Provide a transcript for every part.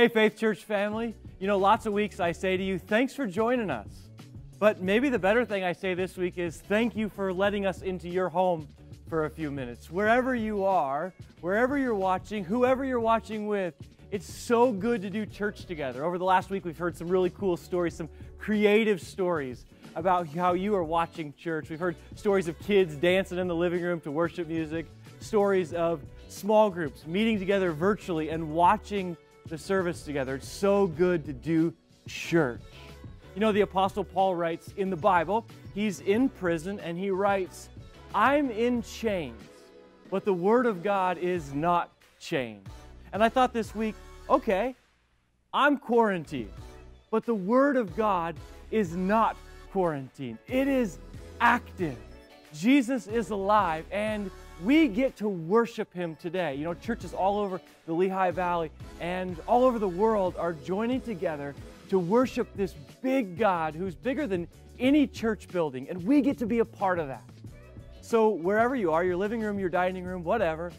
hey, Faith Church family. You know, lots of weeks I say to you, thanks for joining us. But maybe the better thing I say this week is thank you for letting us into your home for a few minutes. Wherever you are, wherever you're watching, whoever you're watching with, it's so good to do church together. Over the last week, we've heard some really cool stories, some creative stories about how you are watching church. We've heard stories of kids dancing in the living room to worship music, stories of small groups meeting together virtually and watching the service together. It's so good to do church. You know, the Apostle Paul writes in the Bible, he's in prison and he writes, I'm in chains, but the Word of God is not chained. And I thought this week, okay, I'm quarantined, but the Word of God is not quarantined. It is active. Jesus is alive and we get to worship Him today. You know, churches all over the Lehigh Valley and all over the world are joining together to worship this big God who's bigger than any church building, and we get to be a part of that. So wherever you are, your living room, your dining room, whatever,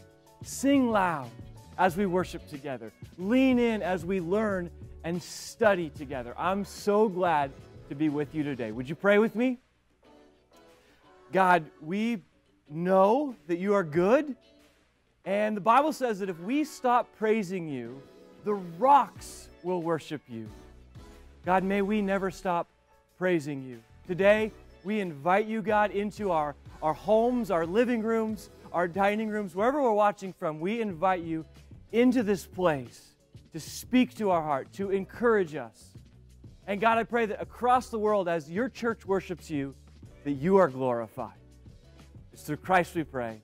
sing loud as we worship together. Lean in as we learn and study together. I'm so glad to be with you today. Would you pray with me? God, we know that you are good, and the Bible says that if we stop praising you, the rocks will worship you. God, may we never stop praising you. Today, we invite you, God, into our homes, our living rooms, our dining rooms, wherever we're watching from. We invite you into this place to speak to our heart, to encourage us. And God, I pray that across the world, as your church worships you, that you are glorified. It's through Christ we pray.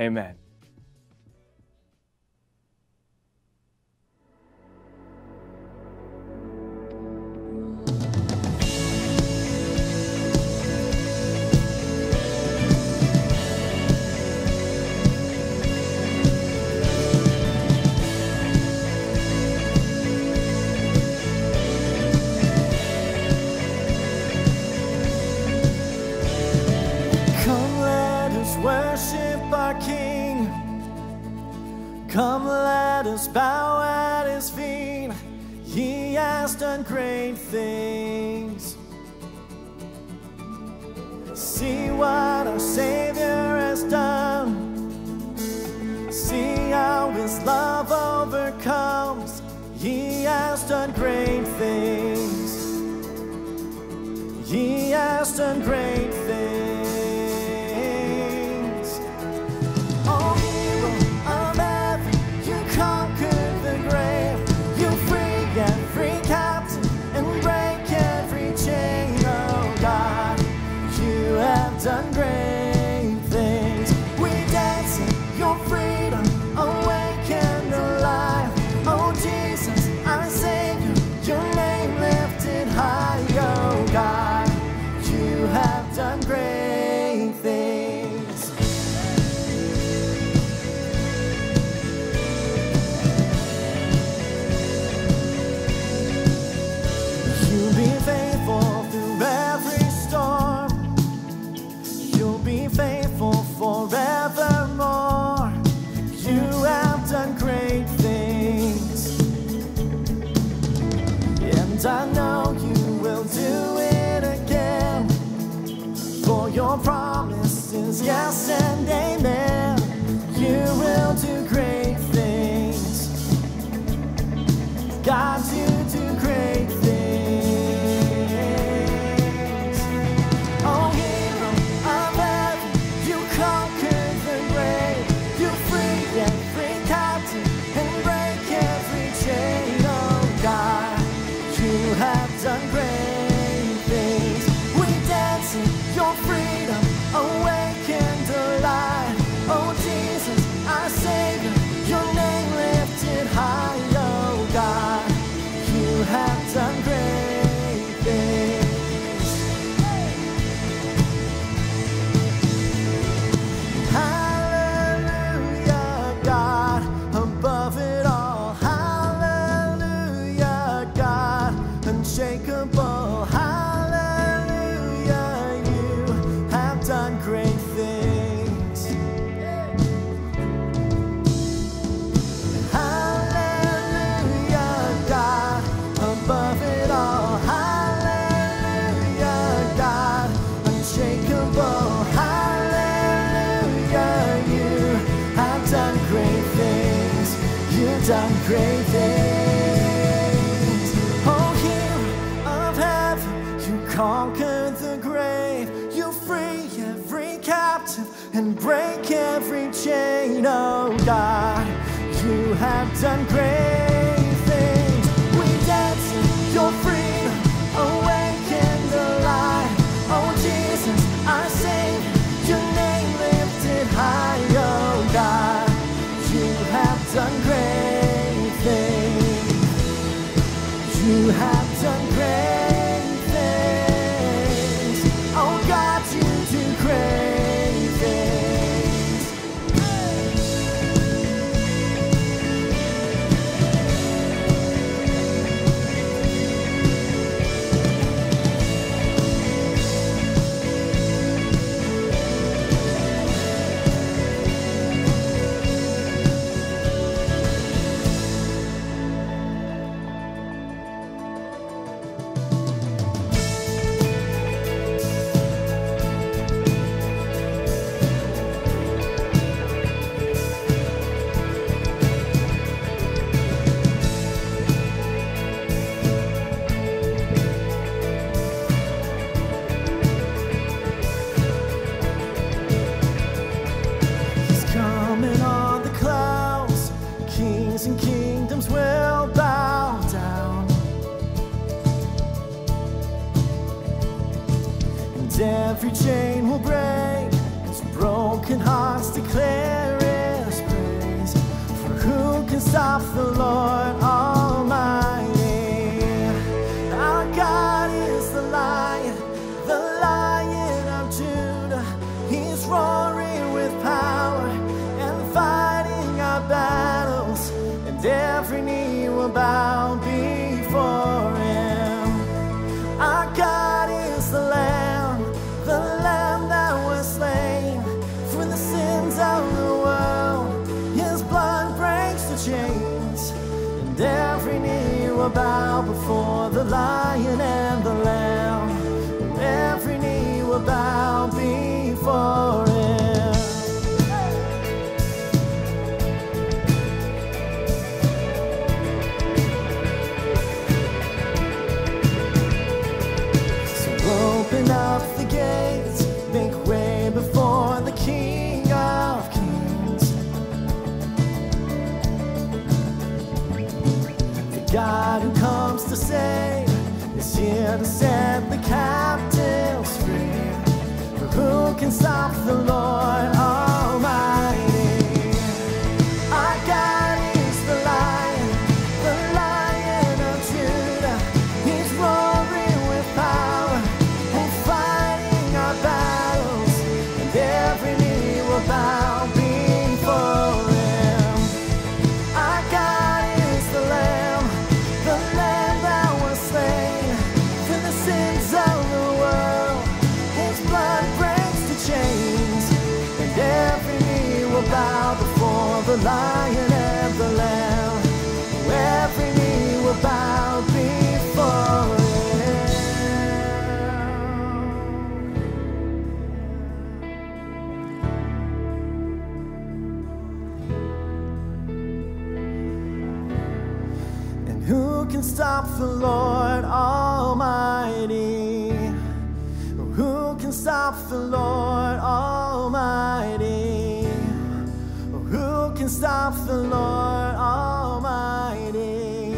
Amen. Come, let us bow at His feet. He has done great things. See what our Savior has done. See how His love overcomes. He has done great things. He has done great things. Done great things. We dance in your freedom, awaken alive. Oh Jesus, our Savior, your name lifted high. Oh God, you have done great things. You'll be faithful through every storm. Be faithful forevermore. You have done great things, and I know you will do it again, for your promise is yes and amen. You will do great things, God, you do great things. Freedom awakened alive. conquer the grave. You free every captive and break every chain. Oh God, you have done great things. We dance your freedom, awaken the light. Oh Jesus, our Savior, your name lifted high. Oh God, you have done great things. You have done great. Every chain will break as broken hearts declare His praise. For who can stop the Lord Almighty? Our God is the Lion of Judah. He's roaring with power and fighting our battles, and every knee will bow before Him. Our God is the Lamb. Every knee will bow before the Lion and the Lamb. Every knee will bow before Him. So open up the gates, make way before the King of Kings. God who comes to save is here to set the captives free. For who can stop the Lord Almighty? Our God is the Lion of Judah. He's roaring with power and fighting our battles, and every knee will bow before Him. Our God is the Lamb. Bow before the Lion and the Lamb. Every knee will bow before Him. And who can stop the Lord Almighty? Who can stop the Lord Almighty? Who can stop the Lord Almighty?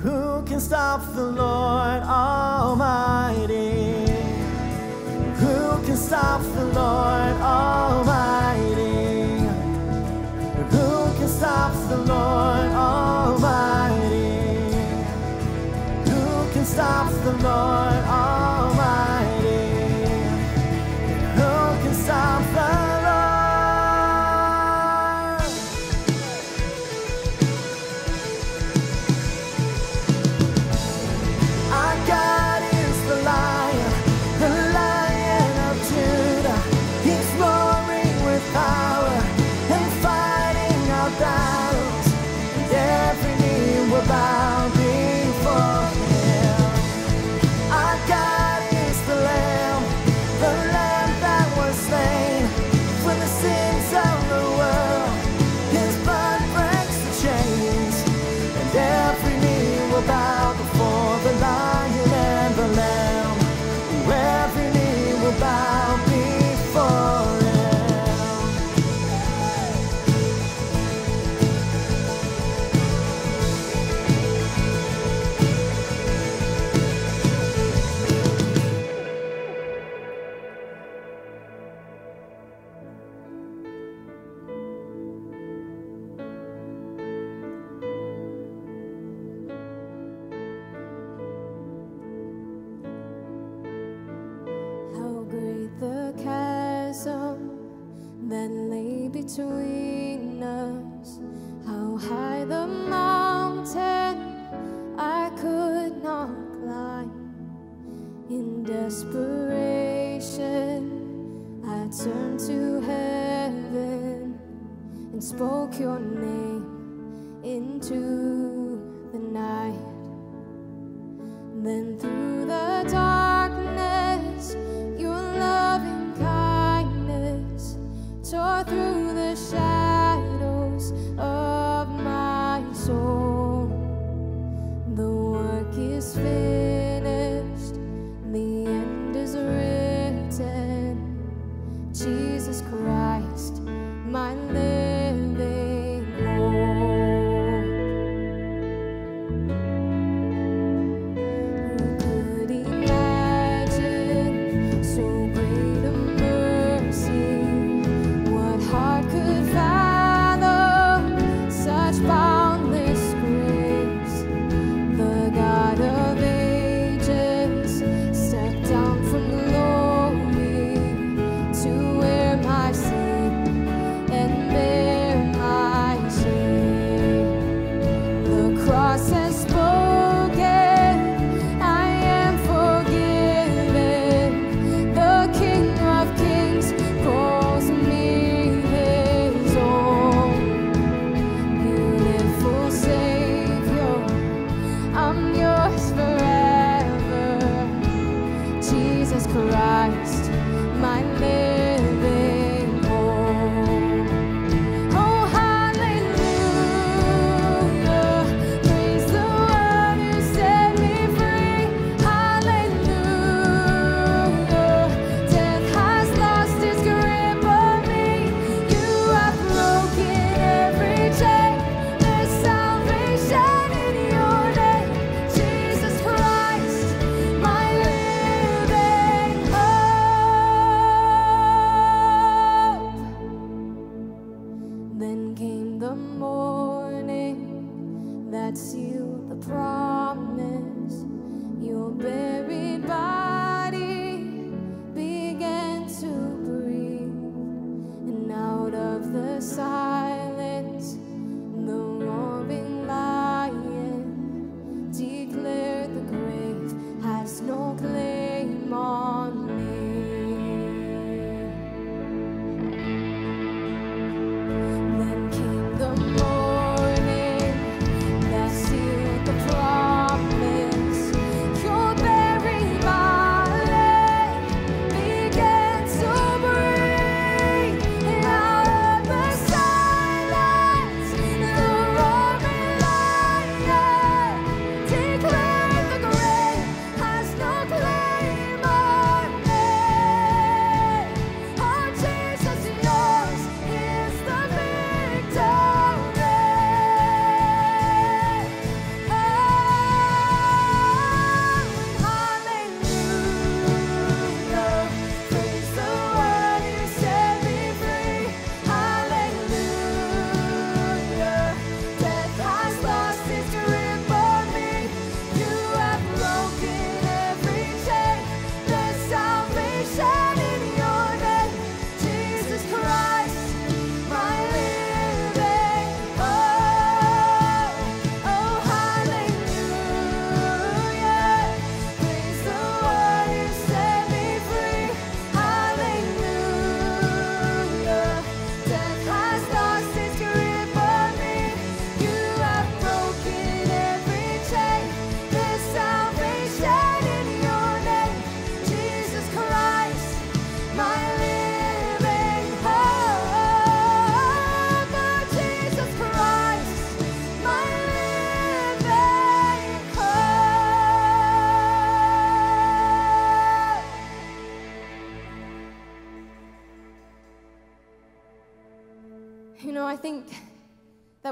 Who can stop the Lord Almighty? Who can stop the Lord Almighty? Who can stop the Lord Almighty? Who can stop the Lord Almighty? Who can stop the bow before Him. I got between us. How high the mountain I could not climb. In desperation, I turned to heaven and spoke your name into the night. Then through the darkness, your loving kindness tore through the shadows of my soul. The work is finished, the end is written. Jesus Christ, my living Lord.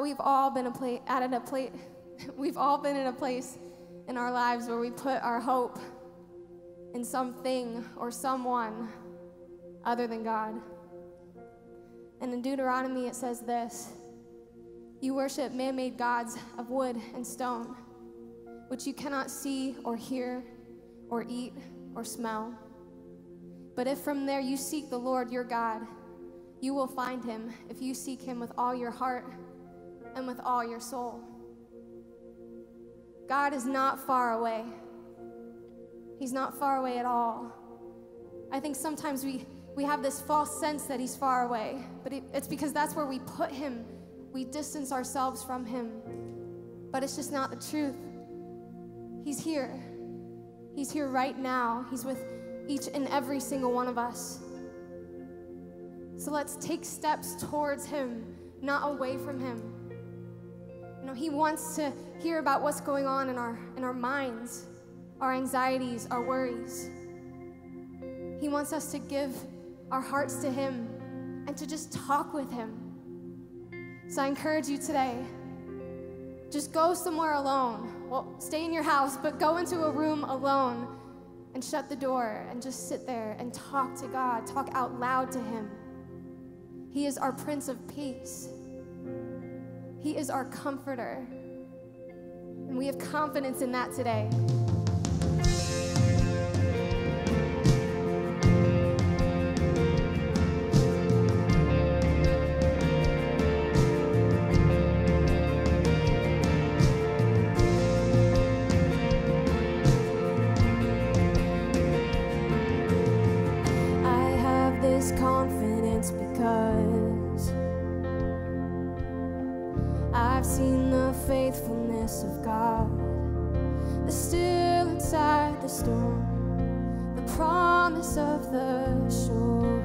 We've all been in a place in our lives where we put our hope in something or someone other than God. And in Deuteronomy it says this: you worship man-made gods of wood and stone, which you cannot see or hear or eat or smell. But if from there you seek the Lord your God, You will find him if you seek him with all your heart and with all your soul. God is not far away. He's not far away at all. I think sometimes we have this false sense that he's far away, but it's because that's where we put him. We distance ourselves from him, but it's just not the truth. He's here. He's here right now. He's with each and every single one of us. So let's take steps towards him, not away from him. You know, he wants to hear about what's going on in our minds, our anxieties, our worries. He wants us to give our hearts to him and to just talk with him. So I encourage you today, just go somewhere alone. Well, stay in your house, but go into a room alone and shut the door and just sit there and talk to God, talk out loud to him. He is our Prince of Peace. He is our comforter. And we have confidence in that today. Of God, the still inside the storm, the promise of the shore.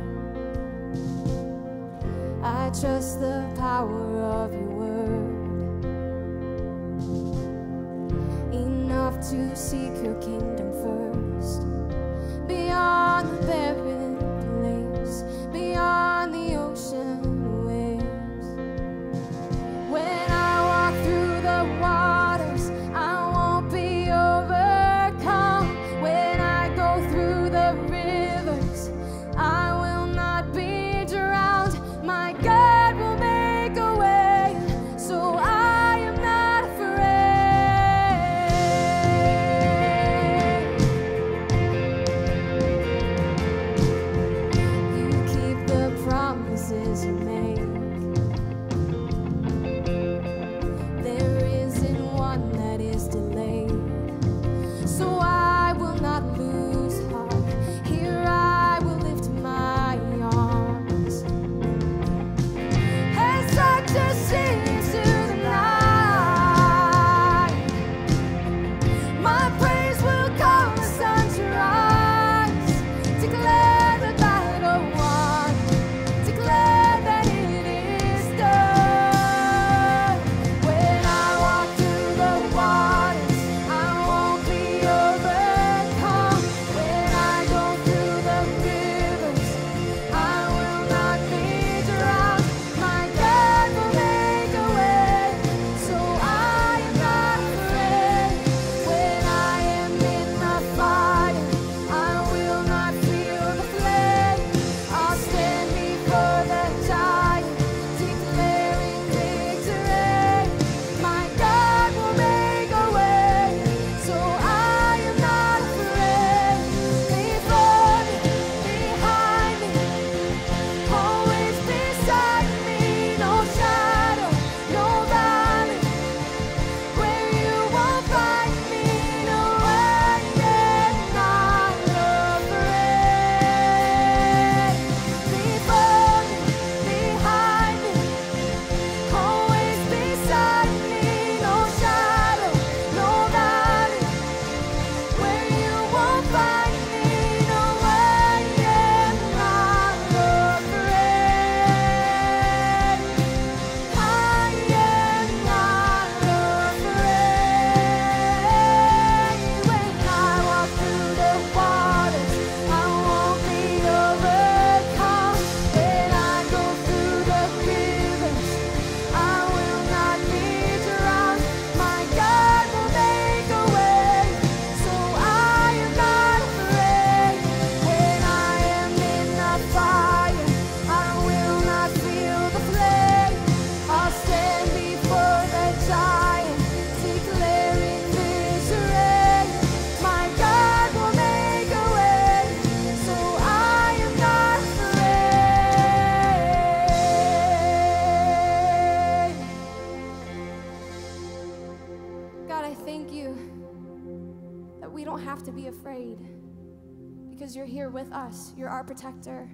I trust the power of your word, enough to seek your kingdom first, beyond the barren place, beyond the ocean. we don't have to be afraid because you're here with us. You're our protector.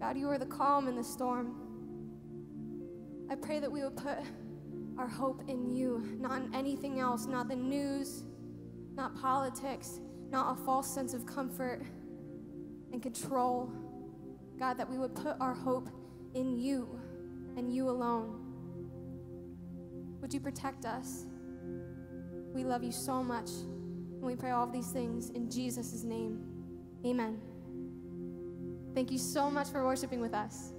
God, you are the calm in the storm. I pray that we would put our hope in you, not in anything else, not the news, not politics, not a false sense of comfort and control. God, that we would put our hope in you and you alone. Would you protect us? We love you so much, and we pray all of these things in Jesus' name. Amen. Thank you so much for worshiping with us.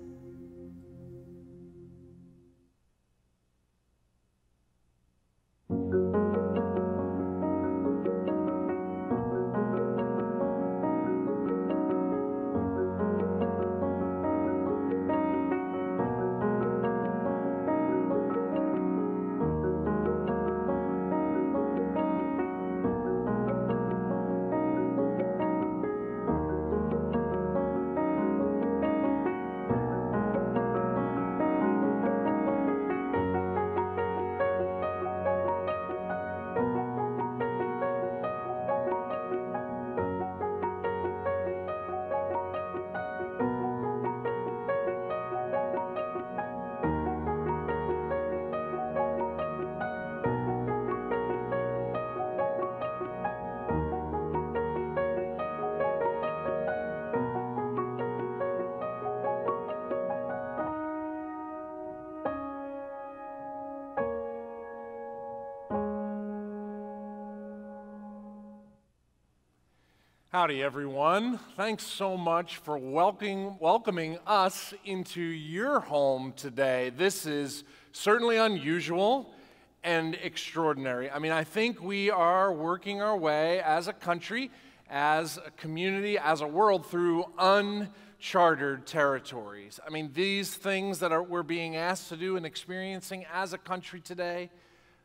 Howdy, everyone. Thanks so much for welcoming us into your home today. This is certainly unusual and extraordinary. I mean, I think we are working our way as a country, as a community, as a world through uncharted territories. I mean, these things that we're being asked to do and experiencing as a country today,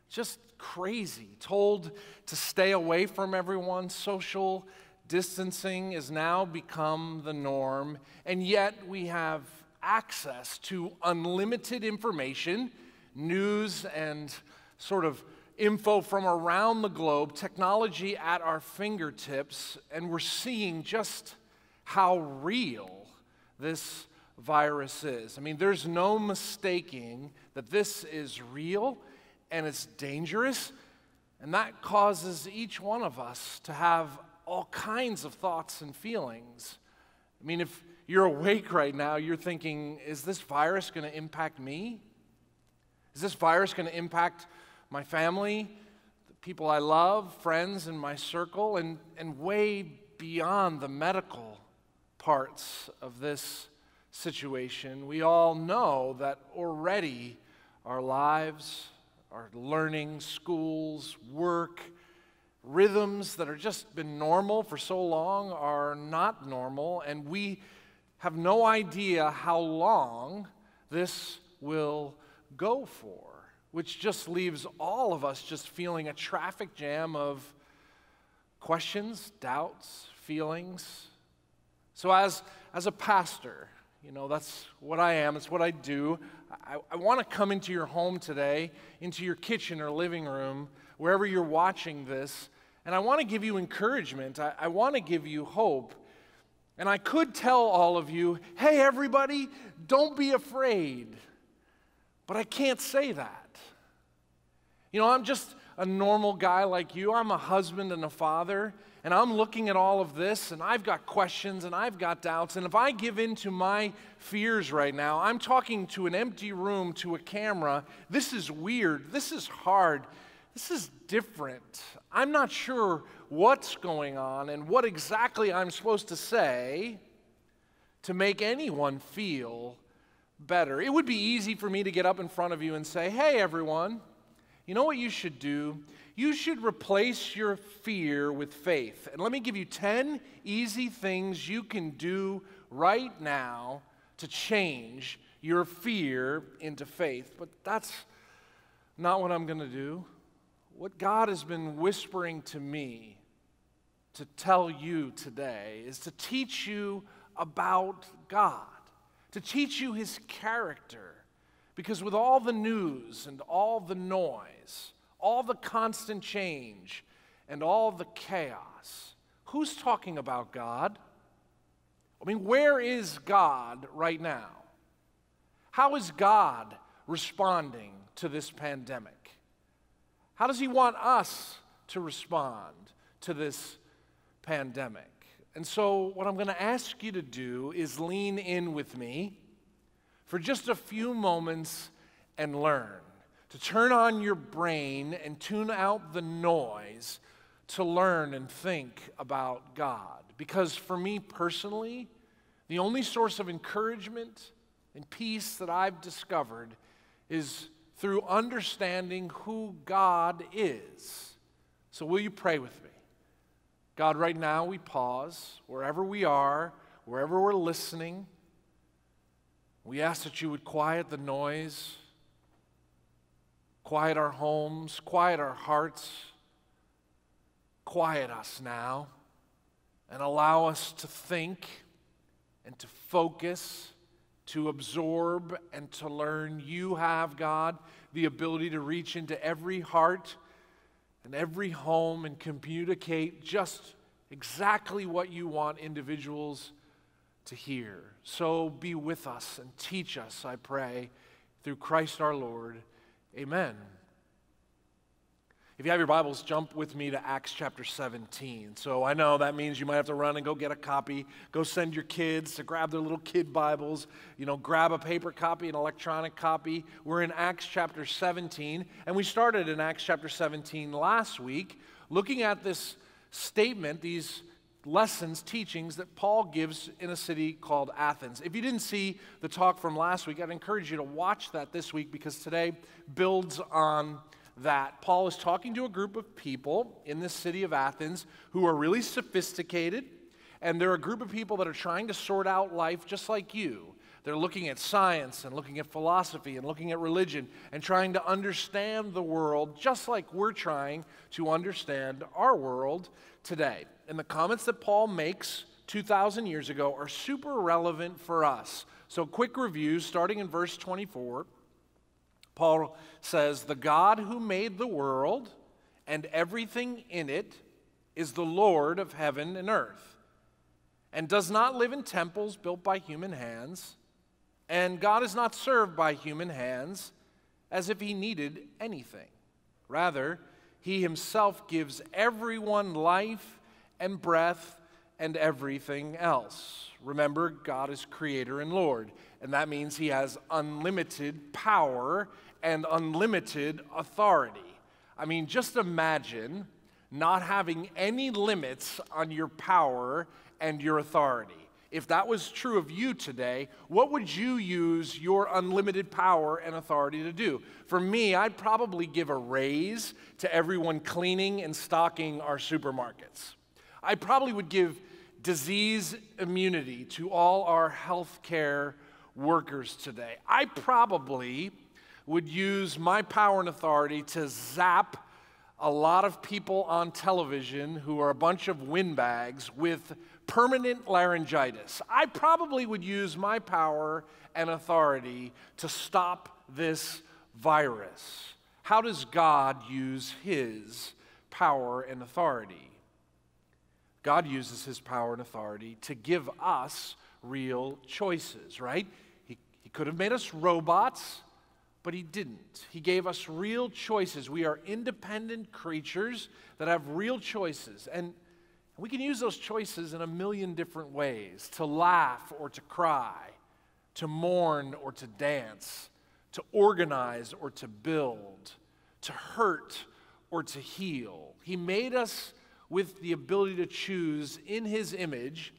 just crazy. Told to stay away from everyone, social distancing has now become the norm, and yet we have access to unlimited information, news and sort of info from around the globe, technology at our fingertips, and we're seeing just how real this virus is. I mean, there's no mistaking that this is real and it's dangerous, and that causes each one of us to have all kinds of thoughts and feelings. I mean, if you're awake right now, you're thinking, is this virus going to impact me? Is this virus going to impact my family, the people I love, friends in my circle, and way beyond the medical parts of this situation? We all know that already our lives, our learning, schools, work, rhythms that are just been normal for so long are not normal, and we have no idea how long this will go for, which just leaves all of us just feeling a traffic jam of questions, doubts, feelings. So as a pastor, you know, that's what I am, it's what I do. I want to come into your home today, into your kitchen or living room, wherever you're watching this, and I want to give you encouragement. I want to give you hope. And I could tell all of you, hey, everybody, don't be afraid. But I can't say that. You know, I'm just a normal guy like you. I'm a husband and a father, and I'm looking at all of this, and I've got questions, and I've got doubts, and if I give in to my fears right now, I'm talking to an empty room, to a camera. This is weird. This is hard. This is different. I'm not sure what's going on and what exactly I'm supposed to say to make anyone feel better. It would be easy for me to get up in front of you and say, hey, everyone, you know what you should do? You should replace your fear with faith. And let me give you 10 easy things you can do right now to change your fear into faith. But that's not what I'm going to do. What God has been whispering to me to tell you today is to teach you about God, to teach you His character, because with all the news and all the noise, all the constant change, and all the chaos. Who's talking about God? I mean, where is God right now? How is God responding to this pandemic? How does he want us to respond to this pandemic? And so what I'm going to ask you to do is lean in with me for just a few moments and learn, to turn on your brain and tune out the noise to learn and think about God. Because for me personally, the only source of encouragement and peace that I've discovered is through understanding who God is. So will you pray with me? God, right now we pause, wherever we are, wherever we're listening. We ask that you would quiet the noise, quiet our homes, quiet our hearts. Quiet us now and allow us to think and to focus, to absorb and to learn. You have, God, the ability to reach into every heart and every home and communicate just exactly what you want individuals to hear. So be with us and teach us, I pray, through Christ our Lord. Amen. If you have your Bibles, jump with me to Acts chapter 17. So I know that means you might have to run and go get a copy, go send your kids to grab their little kid Bibles, you know, grab a paper copy, an electronic copy. We're in Acts chapter 17, and we started in Acts chapter 17 last week, looking at this statement, these lessons, teachings that Paul gives in a city called Athens. If you didn't see the talk from last week, I'd encourage you to watch that this week because today builds on that. Paul is talking to a group of people in this city of Athens who are really sophisticated, and they're a group of people that are trying to sort out life just like you. They're looking at science and looking at philosophy and looking at religion and trying to understand the world just like we're trying to understand our world today. And the comments that Paul makes 2,000 years ago are super relevant for us. So quick review, starting in verse 24. Paul says, "The God who made the world and everything in it is the Lord of heaven and earth, and does not live in temples built by human hands, and God is not served by human hands as if he needed anything. Rather, he himself gives everyone life and breath and everything else." Remember, God is creator and Lord, and that means he has unlimited power and unlimited authority. I mean, just imagine not having any limits on your power and your authority. If that was true of you today, what would you use your unlimited power and authority to do? For me, I'd probably give a raise to everyone cleaning and stocking our supermarkets. I probably would give disease immunity to all our healthcare workers today. I probably would use my power and authority to zap a lot of people on television who are a bunch of windbags with permanent laryngitis. I probably would use my power and authority to stop this virus. How does God use his power and authority? God uses his power and authority to give us real choices, right? He could have made us robots, but he didn't. He gave us real choices. We are independent creatures that have real choices, and we can use those choices in a million different ways, to laugh or to cry, to mourn or to dance, to organize or to build, to hurt or to heal. He made us with the ability to choose in his image,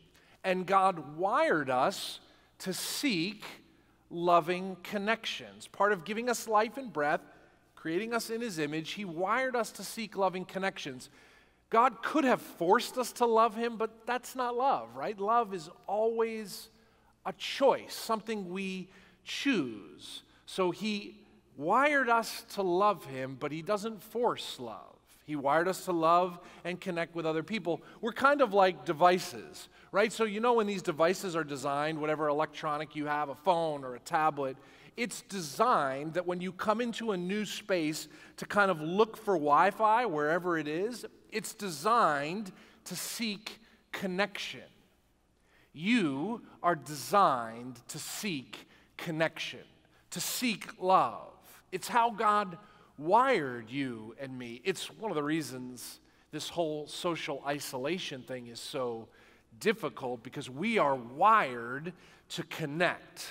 and God wired us to seek loving connections. Part of giving us life and breath, creating us in his image, he wired us to seek loving connections. God could have forced us to love him, but that's not love, right? Love is always a choice, something we choose. So he wired us to love him, but he doesn't force love. He wired us to love and connect with other people. We're kind of like devices, right? So you know when these devices are designed, whatever electronic you have, a phone or a tablet, it's designed that when you come into a new space to kind of look for Wi-Fi wherever it is, It's designed to seek connection. You are designed to seek connection, to seek love. It's how God wired you and me. It's one of the reasons this whole social isolation thing is so difficult, because we are wired to connect.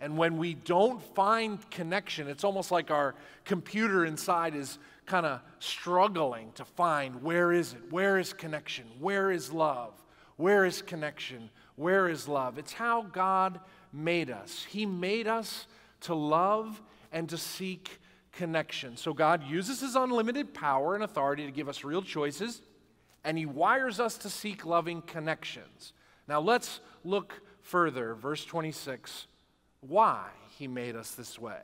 And when we don't find connection, it's almost like our computer inside is kind of struggling to find, where is it? Where is connection? Where is love? Where is connection? Where is love? It's how God made us. He made us to love and to seek connection. So God uses His unlimited power and authority to give us real choices, and He wires us to seek loving connections. Now let's look further. Verse 26, why He made us this way.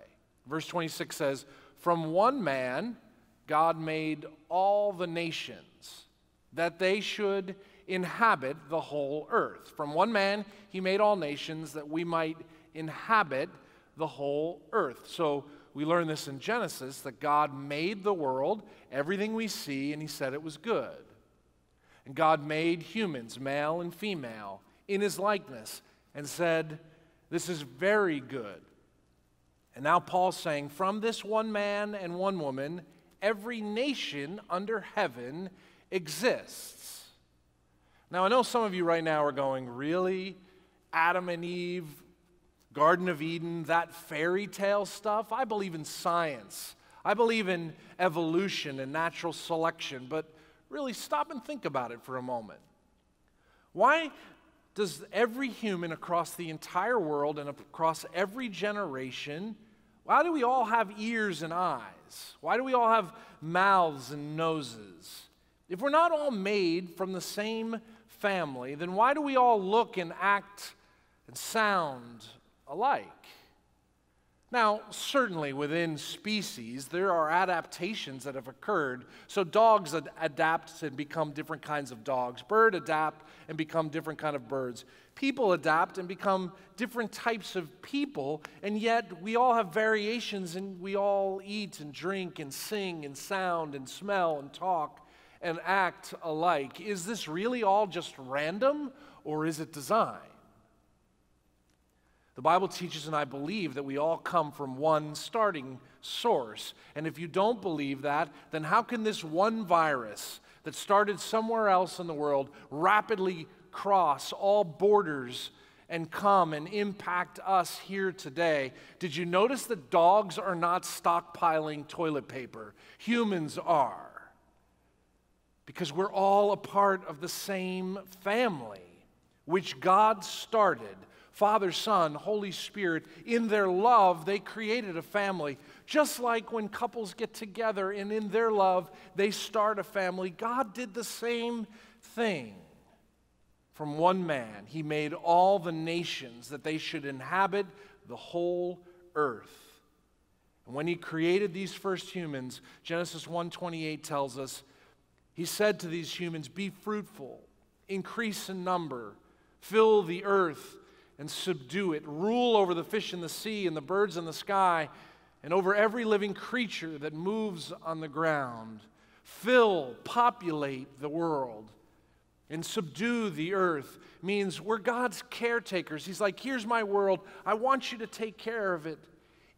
Verse 26 says, "From one man God made all the nations, that they should inhabit the whole earth." From one man He made all nations, that we might inhabit the whole earth. So we learn this in Genesis, that God made the world, everything we see, and He said it was good. And God made humans, male and female, in His likeness, and said, this is very good. And now Paul's saying, from this one man and one woman, every nation under heaven exists. Now I know some of you right now are going, really? Adam and Eve, Garden of Eden, that fairy tale stuff? I believe in science. I believe in evolution and natural selection, but really stop and think about it for a moment. Why does every human across the entire world and across every generation, why do we all have ears and eyes? Why do we all have mouths and noses? If we're not all made from the same family, then why do we all look and act and sound alike? Now, certainly within species, there are adaptations that have occurred. So dogs adapt and become different kinds of dogs. Birds adapt and become different kind of birds. People adapt and become different types of people, and yet we all have variations, and we all eat and drink and sing and sound and smell and talk and act alike. Is this really all just random, or is it designed? The Bible teaches, and I believe, that we all come from one starting source. And if you don't believe that, then how can this one virus that started somewhere else in the world rapidly cross all borders and come and impact us here today? Did you notice that dogs are not stockpiling toilet paper? Humans are. Because we're all a part of the same family, which God started. Father, Son, Holy Spirit, in their love, they created a family. Just like when couples get together and in their love, they start a family, God did the same thing. From one man, He made all the nations, that they should inhabit the whole earth. And when He created these first humans, Genesis 1:28 tells us, He said to these humans, "Be fruitful, increase in number, fill the earth and subdue it, rule over the fish in the sea and the birds in the sky, and over every living creature that moves on the ground. Fill, populate the world." And subdue the earth means we're God's caretakers. He's like, here's my world. I want you to take care of it.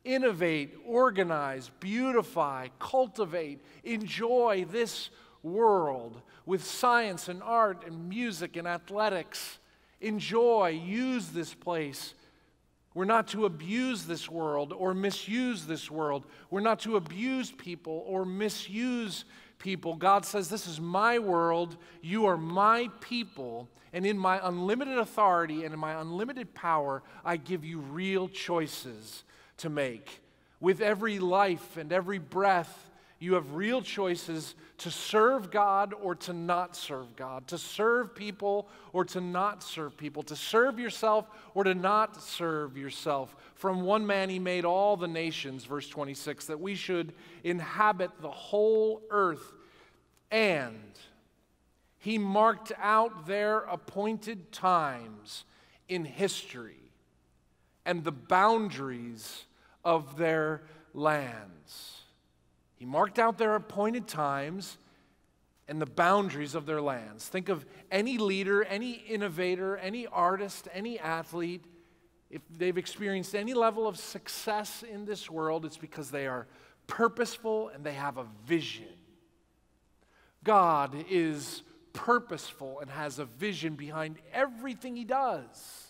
Innovate, organize, beautify, cultivate, enjoy this world with science and art and music and athletics. Enjoy, use this place. We're not to abuse this world or misuse this world. We're not to abuse people or misuse people. God says, this is my world, you are my people, and in my unlimited authority and in my unlimited power, I give you real choices to make. With every life and every breath, you have real choices to serve God or to not serve God, to serve people or to not serve people, to serve yourself or to not serve yourself. From one man He made all the nations, verse 26, that we should inhabit the whole earth. And He marked out their appointed times in history and the boundaries of their lands. He marked out their appointed times and the boundaries of their lands. Think of any leader, any innovator, any artist, any athlete. If they've experienced any level of success in this world, it's because they are purposeful and they have a vision. God is purposeful and has a vision behind everything he does.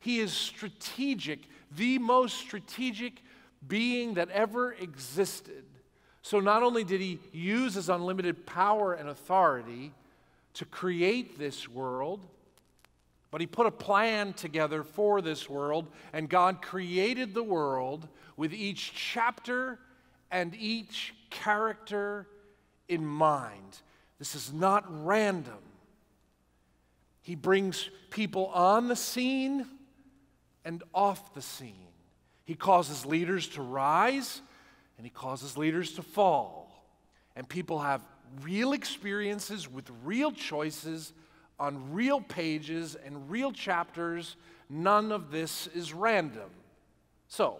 He is strategic, the most strategic being that ever existed. So not only did he use his unlimited power and authority to create this world, but he put a plan together for this world, and God created the world with each chapter and each character in mind. This is not random. He brings people on the scene and off the scene. He causes leaders to rise, and he causes leaders to fall. And people have real experiences with real choices on real pages and real chapters. None of this is random. So,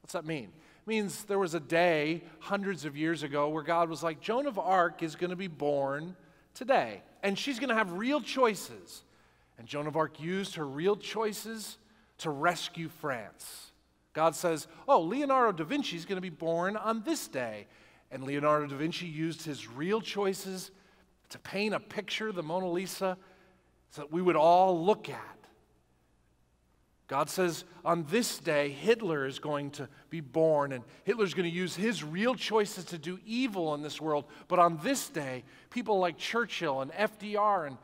what's that mean? It means there was a day hundreds of years ago where God was like, Joan of Arc is going to be born today, and she's going to have real choices. And Joan of Arc used her real choices to rescue France. God says, oh, Leonardo da Vinci is going to be born on this day. And Leonardo da Vinci used his real choices to paint a picture, the Mona Lisa, so that we would all look at. God says, on this day, Hitler is going to be born, and Hitler's going to use his real choices to do evil in this world. But on this day, people like Churchill and FDR and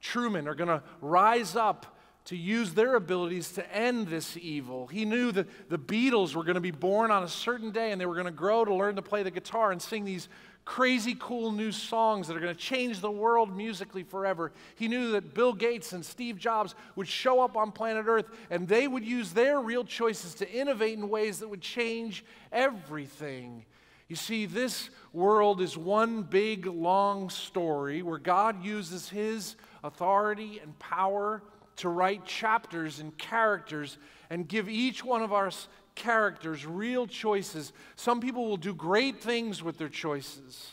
Truman are going to rise up to use their abilities to end this evil. He knew that the Beatles were going to be born on a certain day, and they were going to grow to learn to play the guitar and sing these crazy cool new songs that are going to change the world musically forever. He knew that Bill Gates and Steve Jobs would show up on planet Earth, and they would use their real choices to innovate in ways that would change everything. You see, this world is one big, long story where God uses his authority and power to write chapters and characters and give each one of our characters real choices. Some people will do great things with their choices,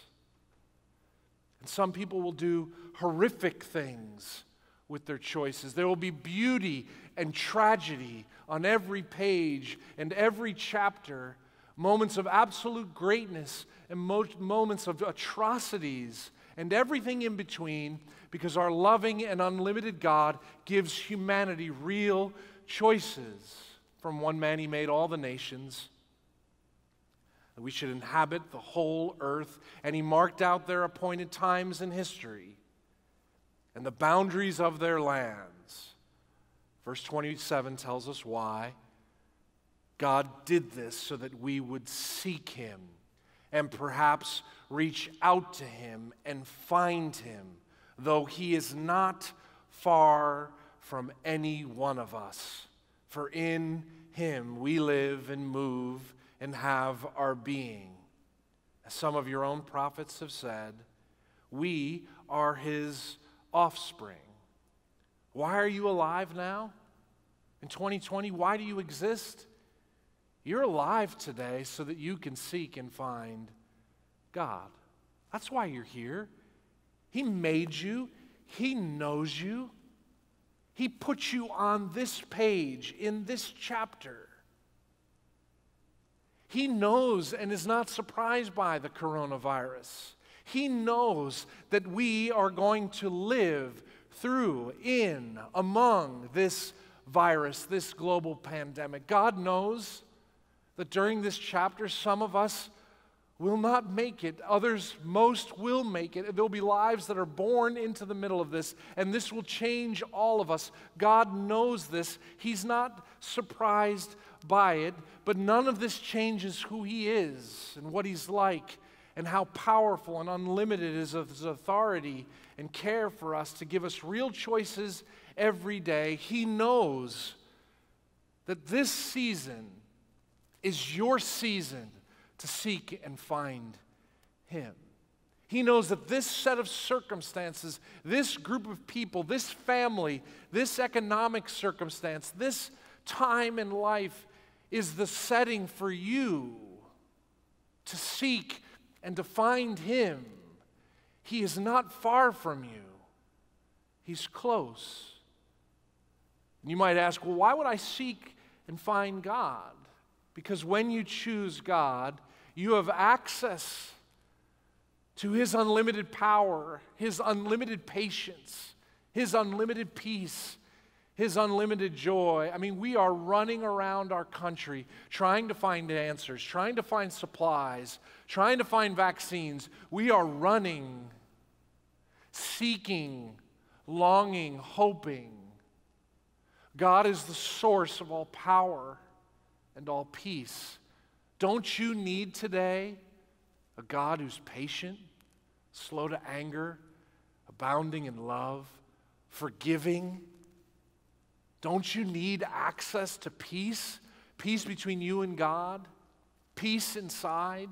and some people will do horrific things with their choices. There will be beauty and tragedy on every page and every chapter, moments of absolute greatness and moments of atrocities and everything in between, because our loving and unlimited God gives humanity real choices. From one man he made all the nations, that we should inhabit the whole earth, and he marked out their appointed times in history and the boundaries of their lands. Verse 27 tells us why God did this, so that we would seek him and perhaps reach out to him and find him, though he is not far from any one of us. For in him we live and move and have our being. As some of your own prophets have said, we are his offspring. Why are you alive now? In 2020, why do you exist? You're alive today so that you can seek and find God. That's why you're here. He made you. He knows you. He put you on this page, in this chapter. He knows and is not surprised by the coronavirus. He knows that we are going to live through, in, among this virus, this global pandemic. God knows that during this chapter, some of us will not make it. Others, most, will make it. There will be lives that are born into the middle of this, and this will change all of us. God knows this. He's not surprised by it, but none of this changes who he is and what he's like and how powerful and unlimited is his authority and care for us to give us real choices every day. He knows that this season is your season to seek and find him. He knows that this set of circumstances, this group of people, this family, this economic circumstance, this time in life is the setting for you to seek and to find him. He is not far from you. He's close. You might ask, well, why would I seek and find God? Because when you choose God, you have access to His unlimited power, His unlimited patience, His unlimited peace, His unlimited joy. I mean, we are running around our country trying to find answers, trying to find supplies, trying to find vaccines. We are running, seeking, longing, hoping. God is the source of all power and all peace. Don't you need today a God who's patient, slow to anger, abounding in love, forgiving? Don't you need access to peace? Peace between you and God? Peace inside?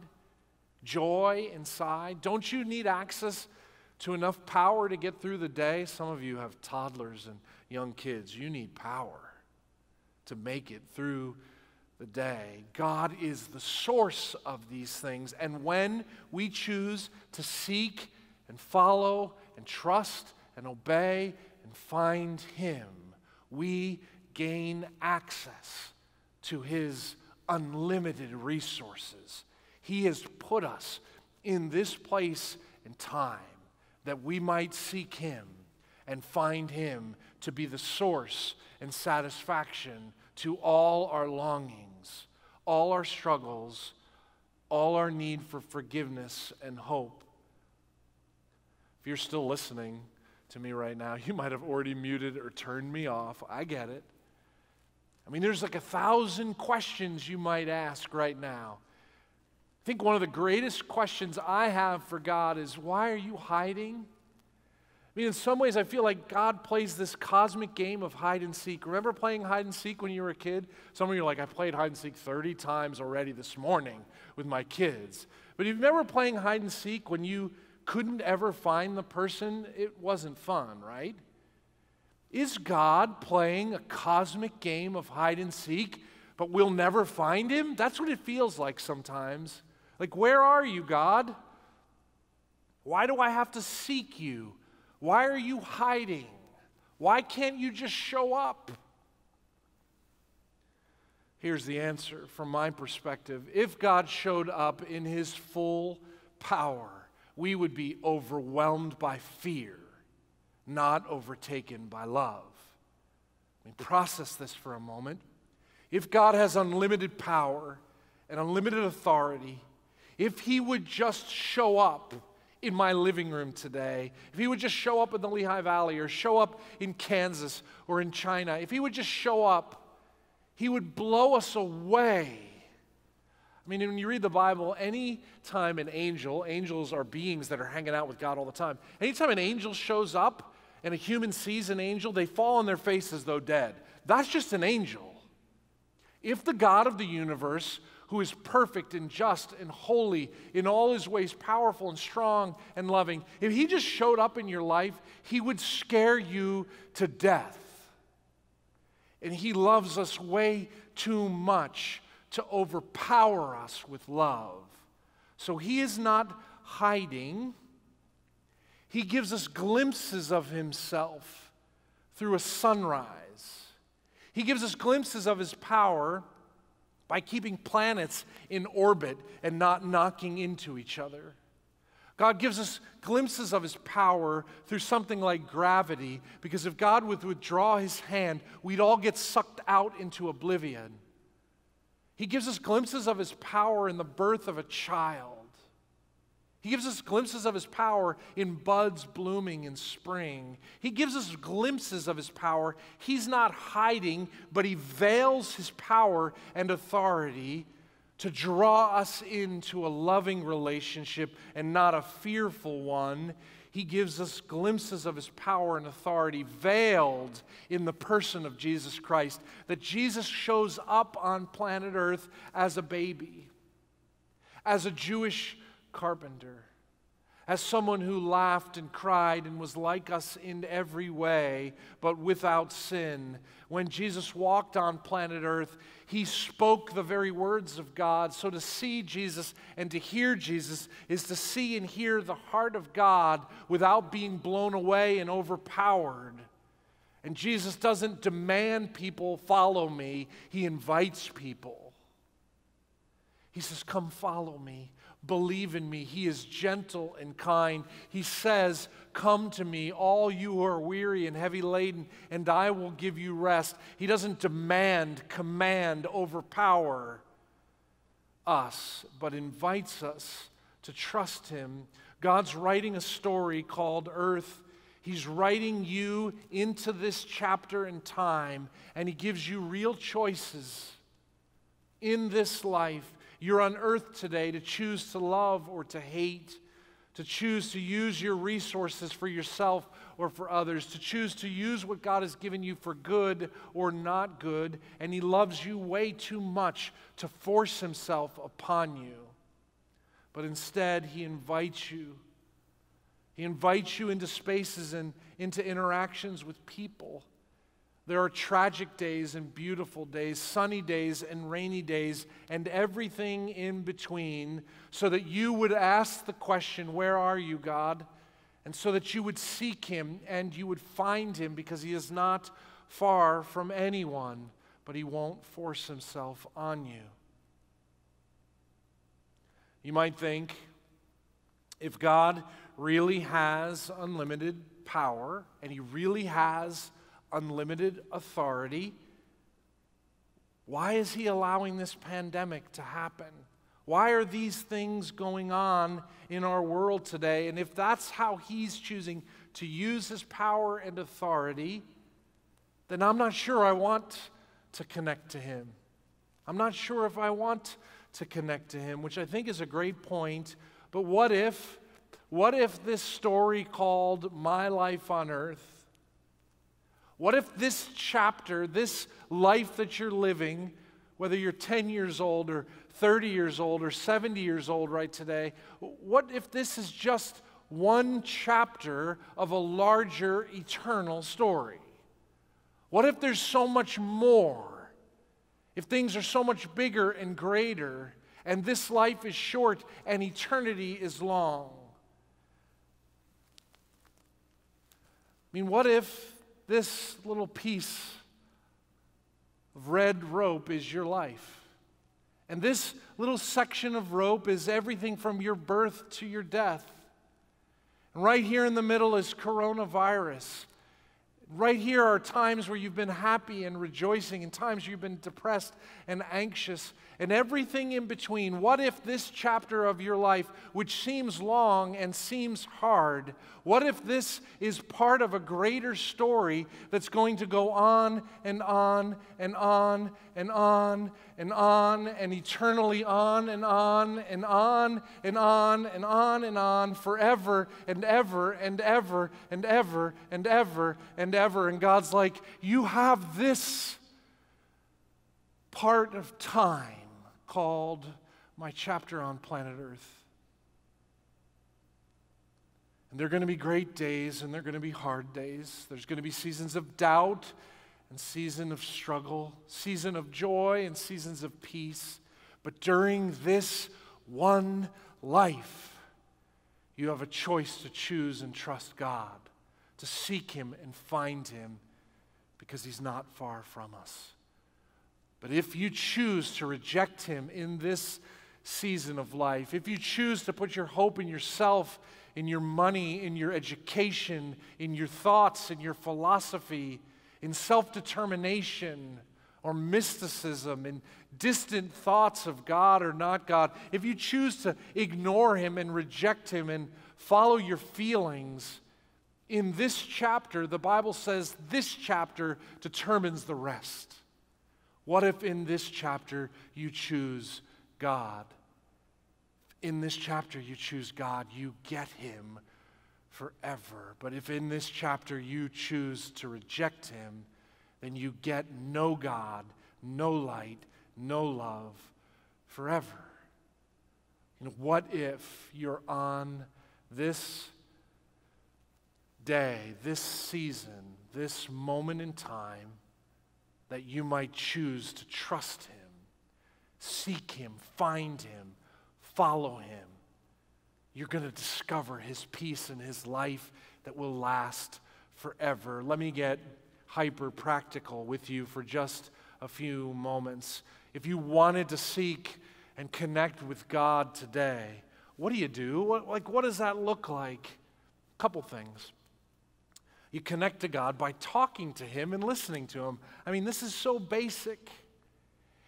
Joy inside? Don't you need access to enough power to get through the day? Some of you have toddlers and young kids. You need power to make it through the day. God is the source of these things. And when we choose to seek and follow and trust and obey and find Him, we gain access to His unlimited resources. He has put us in this place and time that we might seek Him and find Him to be the source and satisfaction to all our longings, all our struggles, all our need for forgiveness and hope. If you're still listening to me right now, you might have already muted or turned me off. I get it. I mean, there's like 1,000 questions you might ask right now. I think one of the greatest questions I have for God is, why are you hiding? I mean, in some ways, I feel like God plays this cosmic game of hide and seek. Remember playing hide and seek when you were a kid? Some of you are like, I played hide and seek 30 times already this morning with my kids. But if you remember playing hide and seek when you couldn't ever find the person, it wasn't fun, right? Is God playing a cosmic game of hide and seek, but we'll never find Him? That's what it feels like sometimes. Like, where are you, God? Why do I have to seek you? Why are you hiding? Why can't you just show up? Here's the answer from my perspective. If God showed up in His full power, we would be overwhelmed by fear, not overtaken by love. I mean, process this for a moment. If God has unlimited power and unlimited authority, if He would just show up in my living room today, if He would just show up in the Lehigh Valley or show up in Kansas or in China, if He would just show up, He would blow us away. I mean, when you read the Bible, any time an angel — angels are beings that are hanging out with God all the time — anytime an angel shows up and a human sees an angel, they fall on their face as though dead. That's just an angel. If the God of the universe, who is perfect and just and holy, in all His ways powerful and strong and loving, if He just showed up in your life, He would scare you to death. And He loves us way too much to overpower us with love. So He is not hiding. He gives us glimpses of Himself through a sunrise. He gives us glimpses of His power by keeping planets in orbit and not knocking into each other. God gives us glimpses of His power through something like gravity, because if God would withdraw His hand, we'd all get sucked out into oblivion. He gives us glimpses of His power in the birth of a child. He gives us glimpses of His power in buds blooming in spring. He gives us glimpses of His power. He's not hiding, but He veils His power and authority to draw us into a loving relationship and not a fearful one. He gives us glimpses of His power and authority veiled in the person of Jesus Christ, that Jesus shows up on planet Earth as a baby, as a Jewish carpenter, as someone who laughed and cried and was like us in every way, but without sin. When Jesus walked on planet Earth, he spoke the very words of God. So to see Jesus and to hear Jesus is to see and hear the heart of God without being blown away and overpowered. And Jesus doesn't demand people follow me. He invites people. He says, come follow me. Believe in me. He is gentle and kind. He says, come to me, all you who are weary and heavy laden, and I will give you rest. He doesn't demand, command, overpower us, but invites us to trust him. God's writing a story called Earth. He's writing you into this chapter in time, and he gives you real choices in this life. You're on earth today to choose to love or to hate, to choose to use your resources for yourself or for others, to choose to use what God has given you for good or not good, and he loves you way too much to force himself upon you. But instead, he invites you. He invites you into spaces and into interactions with people. There are tragic days and beautiful days, sunny days and rainy days, and everything in between, so that you would ask the question, where are you, God? And so that you would seek him and you would find him, because he is not far from anyone, but he won't force himself on you. You might think, if God really has unlimited power and he really has unlimited authority, why is he allowing this pandemic to happen? Why are these things going on in our world today? And if that's how he's choosing to use his power and authority, then I'm not sure I want to connect to him. I'm not sure if I want to connect to him, which I think is a great point. But what if this story called My Life on Earth, what if this chapter, this life that you're living, whether you're 10 years old or 30 years old or 70 years old right today, what if this is just one chapter of a larger eternal story? What if there's so much more? If things are so much bigger and greater, and this life is short and eternity is long? I mean, what if this little piece of red rope is your life? And this little section of rope is everything from your birth to your death. And right here in the middle is coronavirus. Right here are times where you've been happy and rejoicing and times you've been depressed and anxious and everything in between. What if this chapter of your life, which seems long and seems hard, what if this is part of a greater story that's going to go on and on and on and on and on and eternally on and on and on and on and on and on forever and ever and ever and ever and ever and ever? And God's like, you have this part of time called my chapter on planet Earth. And there are going to be great days and there are going to be hard days. There's going to be seasons of doubt and season of struggle, season of joy and seasons of peace. But during this one life, you have a choice to choose and trust God, to seek him and find him, because he's not far from us. But if you choose to reject him in this season of life, if you choose to put your hope in yourself, in your money, in your education, in your thoughts, in your philosophy, in self-determination or mysticism, in distant thoughts of God or not God, if you choose to ignore him and reject him and follow your feelings, in this chapter, the Bible says this chapter determines the rest. What if in this chapter you choose God? In this chapter you choose God, you get him forever. But if in this chapter you choose to reject him, then you get no God, no light, no love forever. You know, what if you're on this day, this season, this moment in time, that you might choose to trust him, seek him, find him, follow him. You're going to discover his peace and his life that will last forever. Let me get hyper practical with you for just a few moments. If you wanted to seek and connect with God today, what do you do? What does that look like? A couple things. You connect to God by talking to him and listening to him. I mean, this is so basic.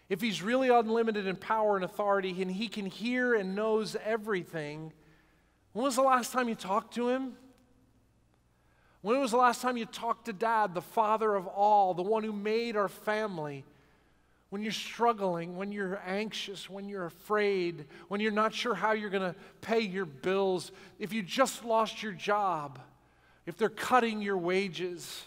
If he's really unlimited in power and authority and he can hear and knows everything, when was the last time you talked to him? When was the last time you talked to Dad, the father of all, the one who made our family? When you're struggling, when you're anxious, when you're afraid, when you're not sure how you're going to pay your bills, if you just lost your job, if they're cutting your wages,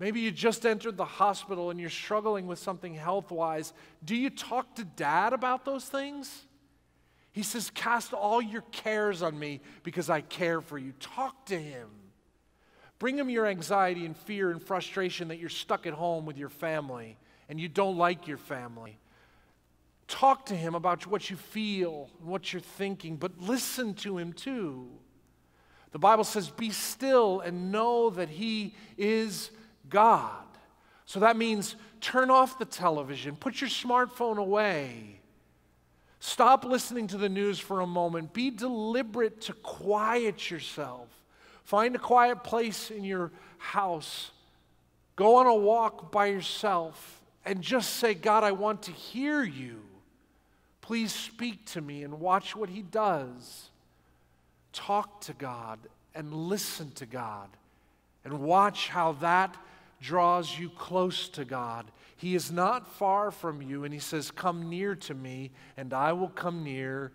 maybe you just entered the hospital and you're struggling with something health-wise, do you talk to Dad about those things? He says, cast all your cares on me because I care for you. Talk to him. Bring him your anxiety and fear and frustration that you're stuck at home with your family and you don't like your family. Talk to him about what you feel, what you're thinking, but listen to him too. The Bible says, be still and know that he is God. So that means turn off the television, put your smartphone away, stop listening to the news for a moment, be deliberate to quiet yourself, find a quiet place in your house, go on a walk by yourself, and just say, God, I want to hear you. Please speak to me, and watch what he does. Talk to God and listen to God and watch how that draws you close to God. He is not far from you, and he says, come near to me, and I will come near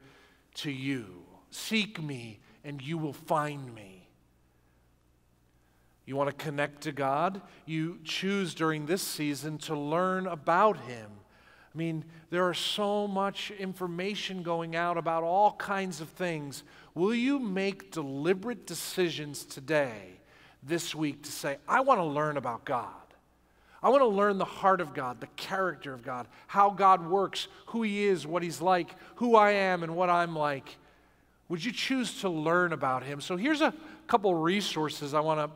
to you. Seek me, and you will find me. You want to connect to God? You choose during this season to learn about him. I mean, there is so much information going out about all kinds of things. Will you make deliberate decisions today, this week, to say, I want to learn about God. I want to learn the heart of God, the character of God, how God works, who he is, what he's like, who I am and what I'm like. Would you choose to learn about him? So here's a couple resources I want to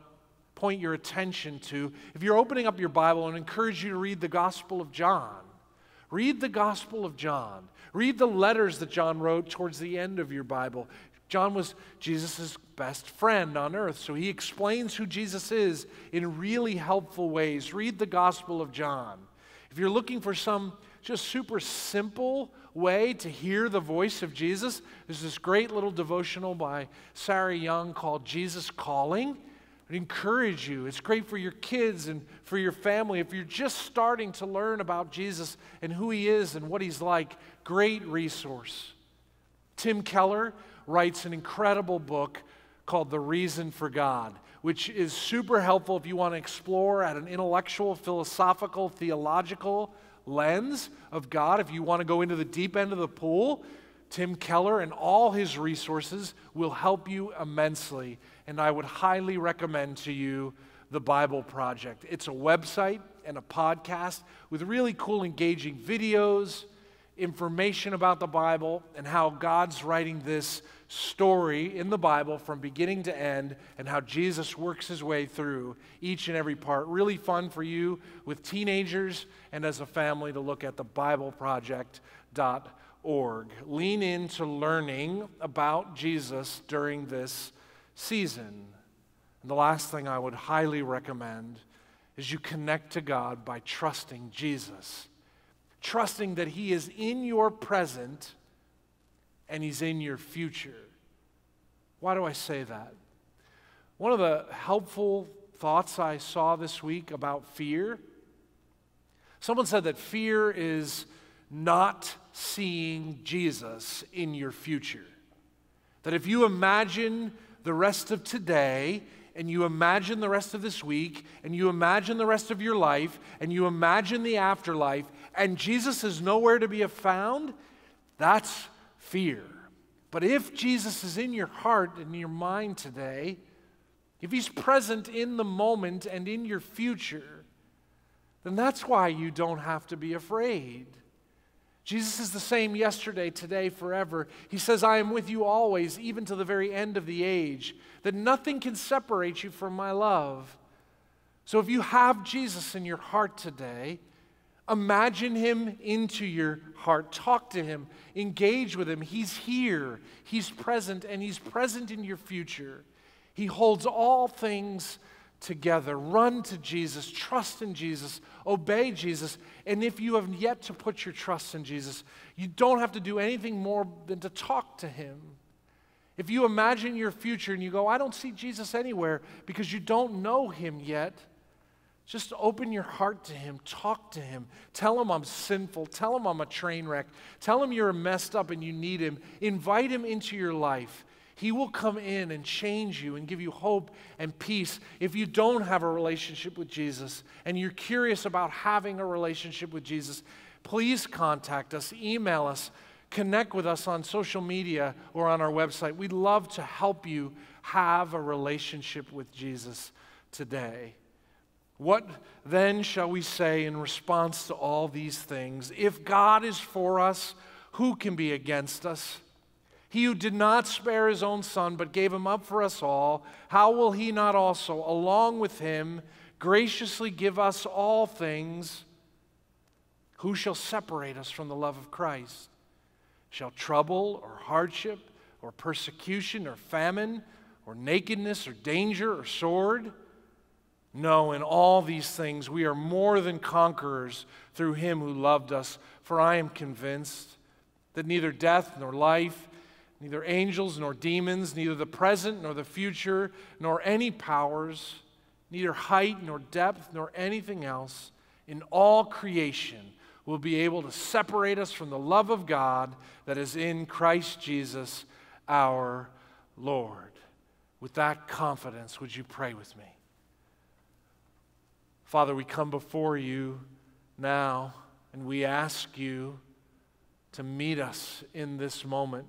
point your attention to. If you're opening up your Bible, I encourage you to read the Gospel of John. Read the Gospel of John. Read the letters that John wrote towards the end of your Bible. John was Jesus' best friend on earth, so he explains who Jesus is in really helpful ways. Read the Gospel of John. If you're looking for some just super simple way to hear the voice of Jesus, there's this great little devotional by Sarah Young called Jesus Calling. I'd encourage you. It's great for your kids and for your family. If you're just starting to learn about Jesus and who he is and what he's like, great resource. Tim Keller writes an incredible book called The Reason for God, which is super helpful if you want to explore at an intellectual, philosophical, theological lens of God. If you want to go into the deep end of the pool, Tim Keller and all his resources will help you immensely. And I would highly recommend to you the Bible Project. It's a website and a podcast with really cool, engaging videos, information about the Bible, and how God's writing this story in the Bible from beginning to end, and how Jesus works his way through each and every part. Really fun for you with teenagers and as a family to look at the BibleProject.org. Lean into learning about Jesus during this season. And the last thing I would highly recommend is you connect to God by trusting Jesus. Trusting that he is in your present and he's in your future. Why do I say that? One of the helpful thoughts I saw this week about fear, someone said that fear is not seeing Jesus in your future. That if you imagine the rest of today, and you imagine the rest of this week, and you imagine the rest of your life, and you imagine the afterlife, and Jesus is nowhere to be found, that's fear. But if Jesus is in your heart and your mind today, if he's present in the moment and in your future, then that's why you don't have to be afraid. Jesus is the same yesterday, today, forever. He says, I am with you always, even to the very end of the age, that nothing can separate you from my love. So if you have Jesus in your heart today, imagine him into your heart. Talk to him. Engage with him. He's here. He's present, and he's present in your future. He holds all things together. Run to Jesus. Trust in Jesus. Obey Jesus. And if you have yet to put your trust in Jesus, you don't have to do anything more than to talk to him. If you imagine your future and you go, I don't see Jesus anywhere because you don't know him yet, just open your heart to him. Talk to him. Tell him I'm sinful. Tell him I'm a train wreck. Tell him you're messed up and you need him. Invite him into your life. He will come in and change you and give you hope and peace. If you don't have a relationship with Jesus and you're curious about having a relationship with Jesus, please contact us, email us, connect with us on social media or on our website. We'd love to help you have a relationship with Jesus today. What then shall we say in response to all these things? If God is for us, who can be against us? He who did not spare his own son, but gave him up for us all, how will he not also, along with him, graciously give us all things? Who shall separate us from the love of Christ? Shall trouble or hardship or persecution or famine or nakedness or danger or sword? No, in all these things we are more than conquerors through him who loved us. For I am convinced that neither death nor life, neither angels nor demons, neither the present nor the future, nor any powers, neither height nor depth nor anything else in all creation will be able to separate us from the love of God that is in Christ Jesus our Lord. With that confidence, would you pray with me? Father, we come before you now, and we ask you to meet us in this moment.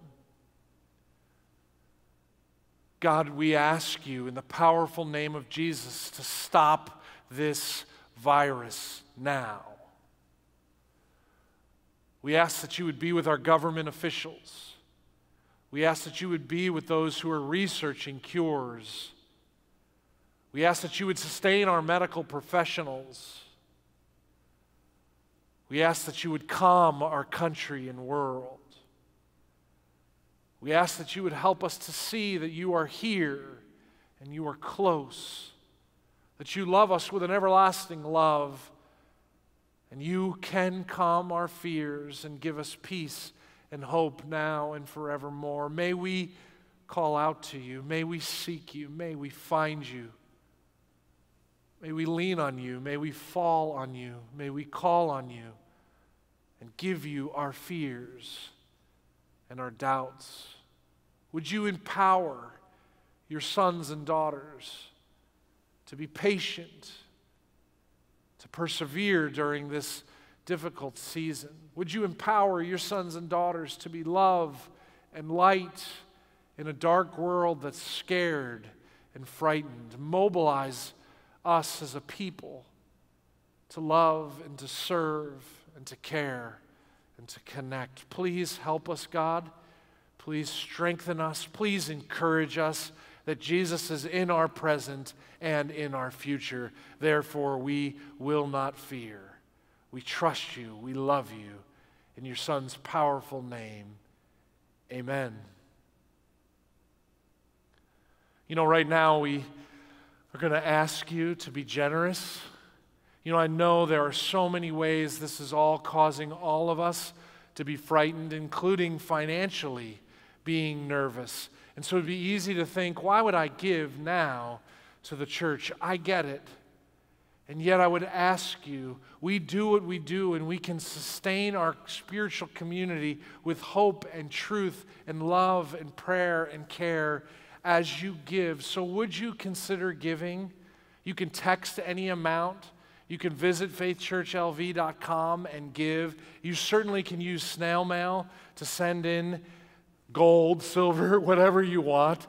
God, we ask you in the powerful name of Jesus to stop this virus now. We ask that you would be with our government officials. We ask that you would be with those who are researching cures. We ask that you would sustain our medical professionals. We ask that you would calm our country and world. We ask that you would help us to see that you are here and you are close, that you love us with an everlasting love, and you can calm our fears and give us peace and hope now and forevermore. May we call out to you. May we seek you. May we find you. May we lean on you. May we fall on you. May we call on you and give you our fears and our doubts. Would you empower your sons and daughters to be patient, to persevere during this difficult season? Would you empower your sons and daughters to be love and light in a dark world that's scared and frightened? Mobilize us as a people to love and to serve and to care and to connect. Please help us, God. Please strengthen us. Please encourage us that Jesus is in our present and in our future. Therefore, we will not fear. We trust you. We love you. In your Son's powerful name, amen. You know, right now we're going to ask you to be generous. You know, I know there are so many ways this is all causing all of us to be frightened, including financially being nervous. And so it'd be easy to think, why would I give now to the church? I get it. And yet I would ask you, we do what we do and we can sustain our spiritual community with hope and truth and love and prayer and care as you give. So would you consider giving? You can text any amount. You can visit faithchurchlv.com and give. You certainly can use snail mail to send in gold, silver, whatever you want.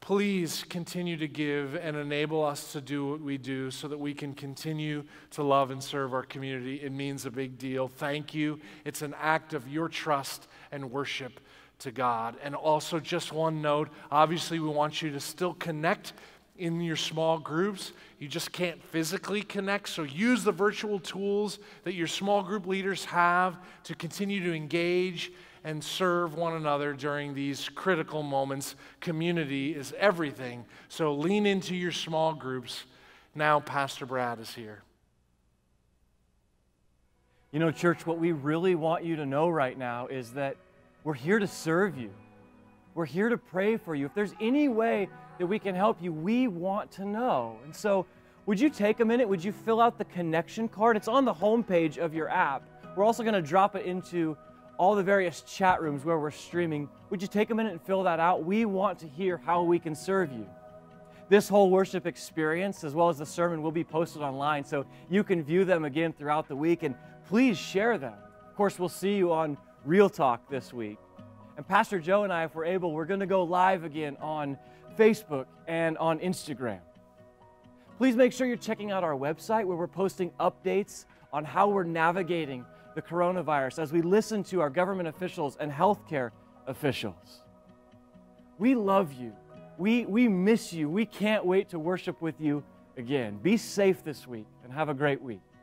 Please continue to give and enable us to do what we do so that we can continue to love and serve our community. It means a big deal. Thank you. It's an act of your trust and worship to God. And also just one note, obviously we want you to still connect in your small groups. You just can't physically connect, so use the virtual tools that your small group leaders have to continue to engage and serve one another during these critical moments. Community is everything, so lean into your small groups. Now Pastor Brad is here. You know, church, what we really want you to know right now is that we're here to serve you. We're here to pray for you. If there's any way that we can help you, we want to know. And so would you take a minute? Would you fill out the connection card? It's on the homepage of your app. We're also going to drop it into all the various chat rooms where we're streaming. Would you take a minute and fill that out? We want to hear how we can serve you. This whole worship experience, as well as the sermon, will be posted online, so you can view them again throughout the week, and please share them. Of course, we'll see you on Real Talk this week. And Pastor Joe and I, if we're able, we're going to go live again on Facebook and on Instagram. Please make sure you're checking out our website, where we're posting updates on how we're navigating the coronavirus as we listen to our government officials and healthcare officials. We love you. We miss you. We can't wait to worship with you again. Be safe this week and have a great week.